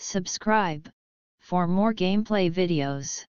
Subscribe for more gameplay videos.